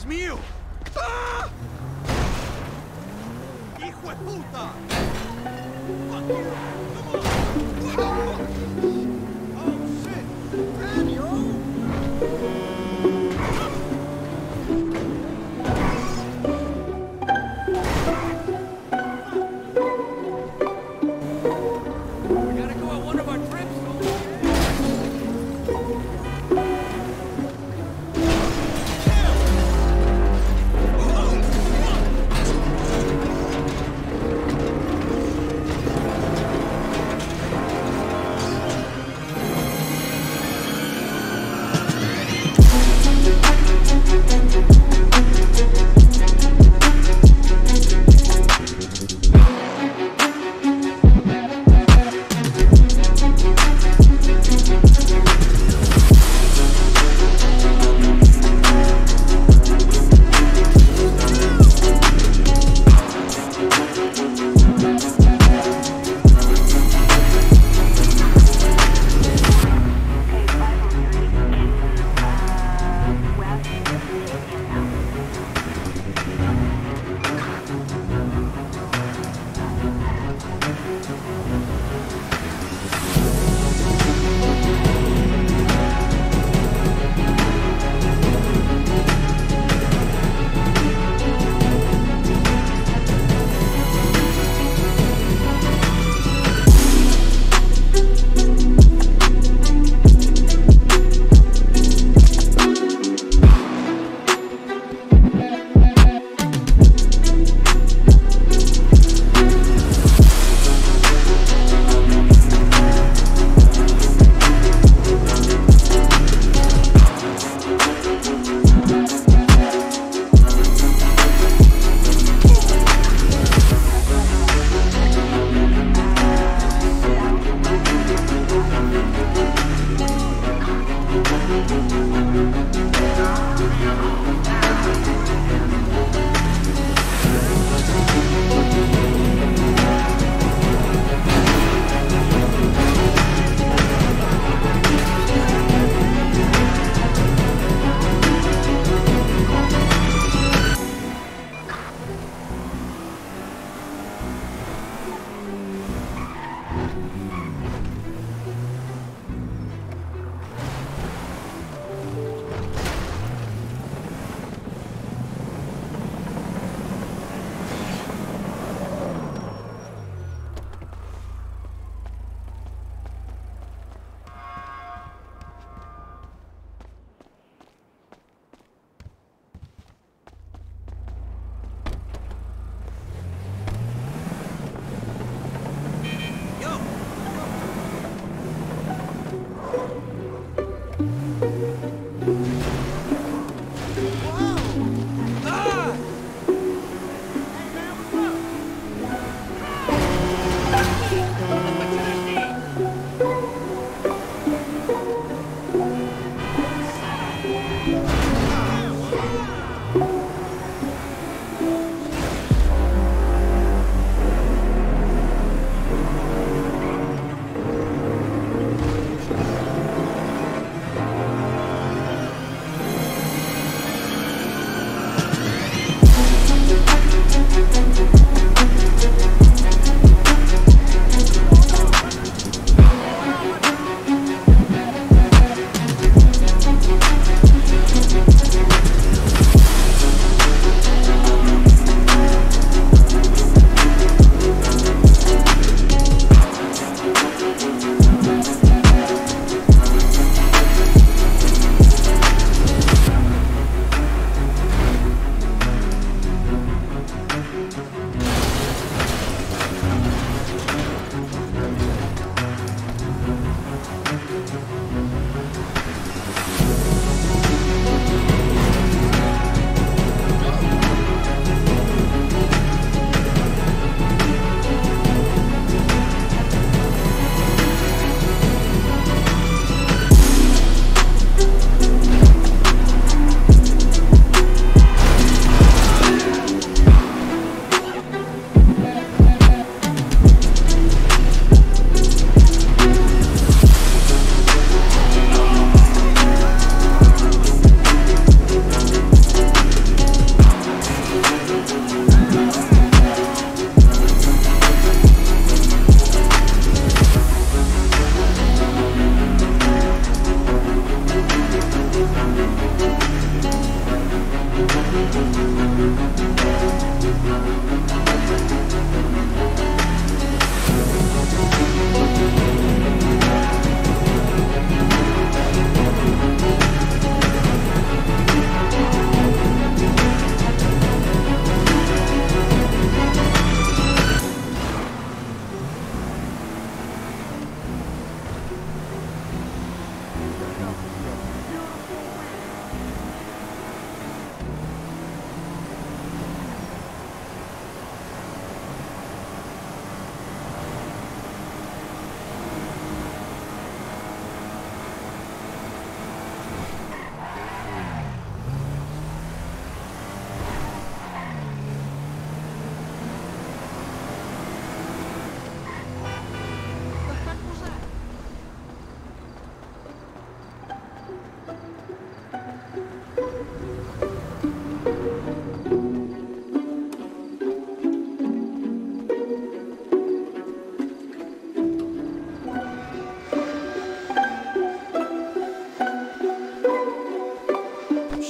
Dios mío! Ah! Hijo de puta!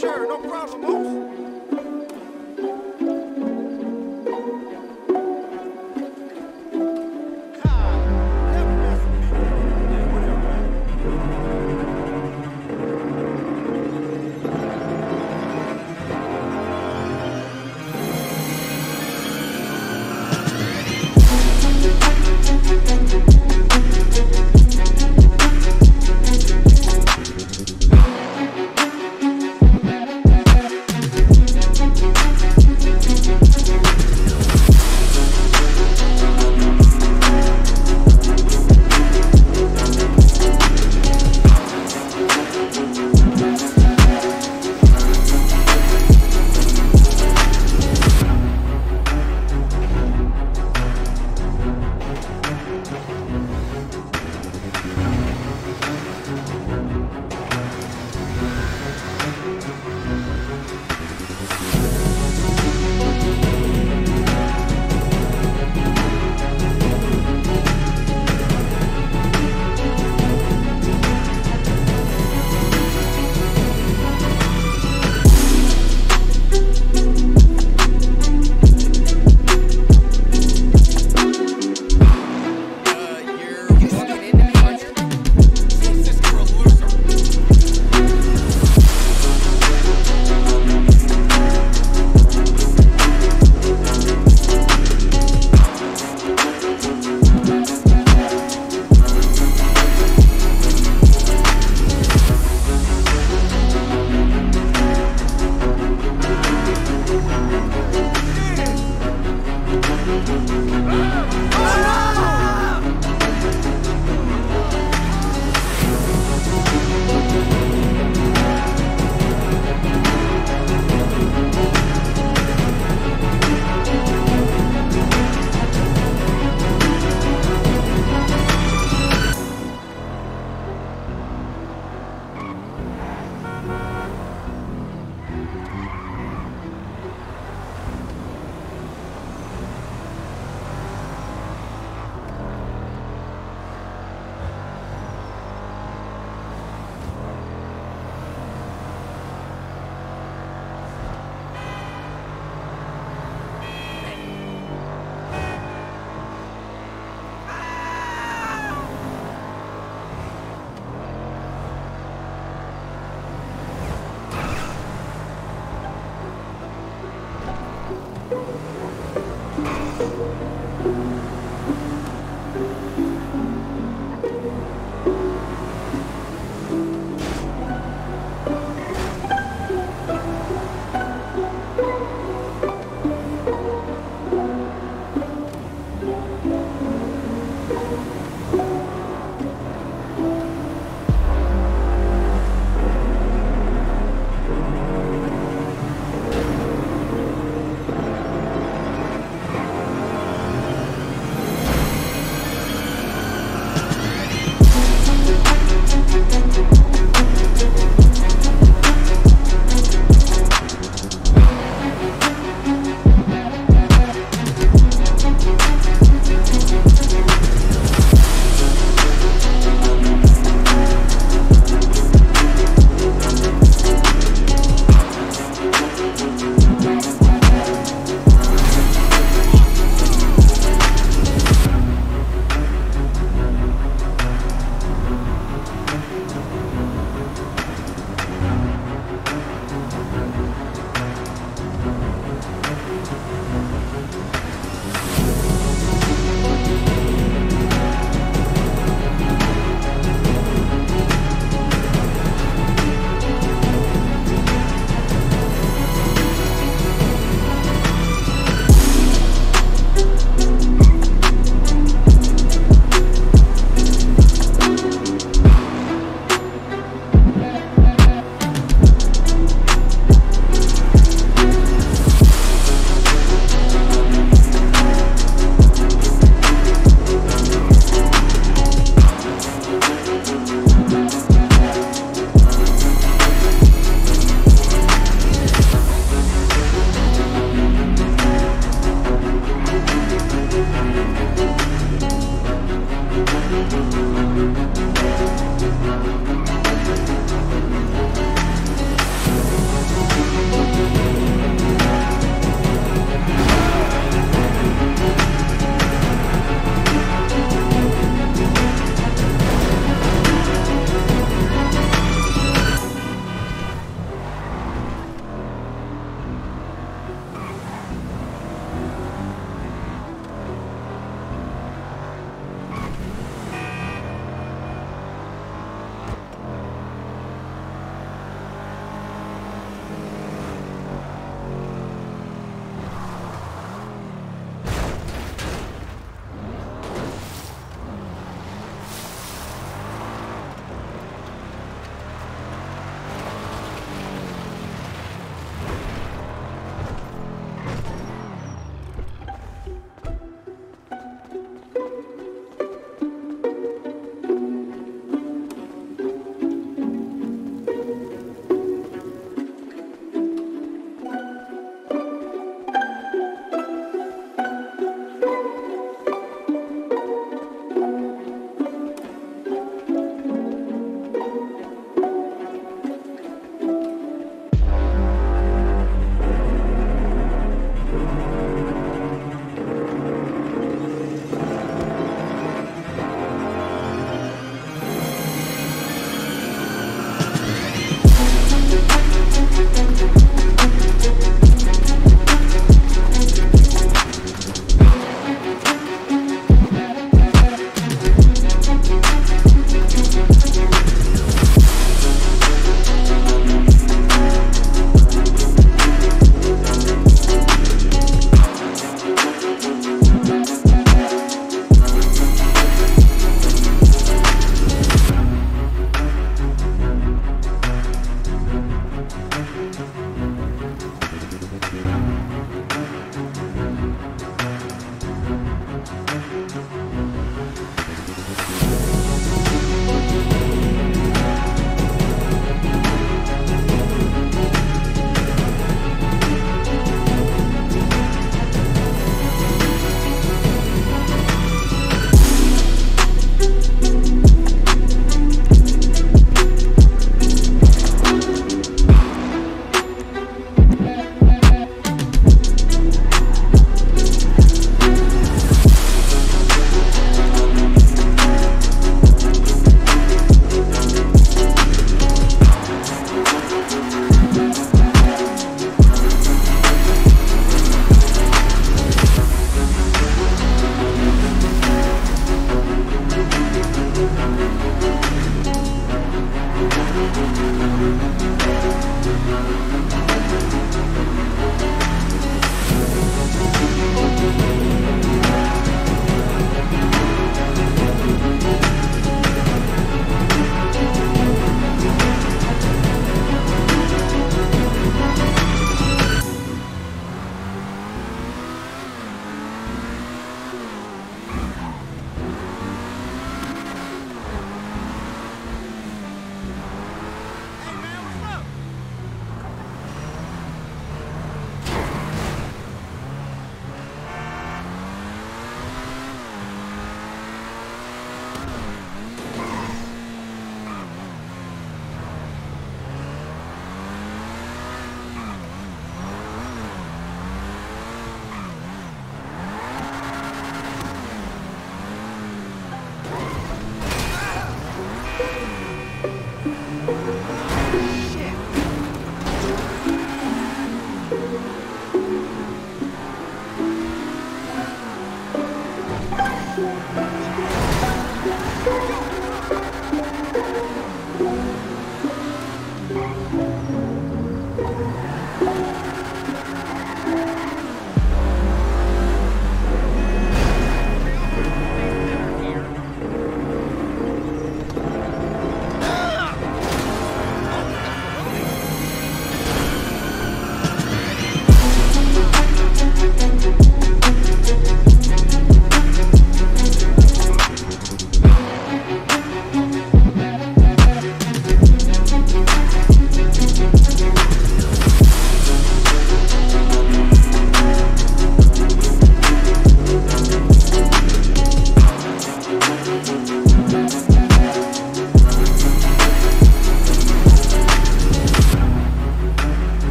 Sure, no problem.